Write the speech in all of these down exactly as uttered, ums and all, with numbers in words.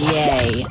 Yay.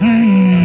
Hmm.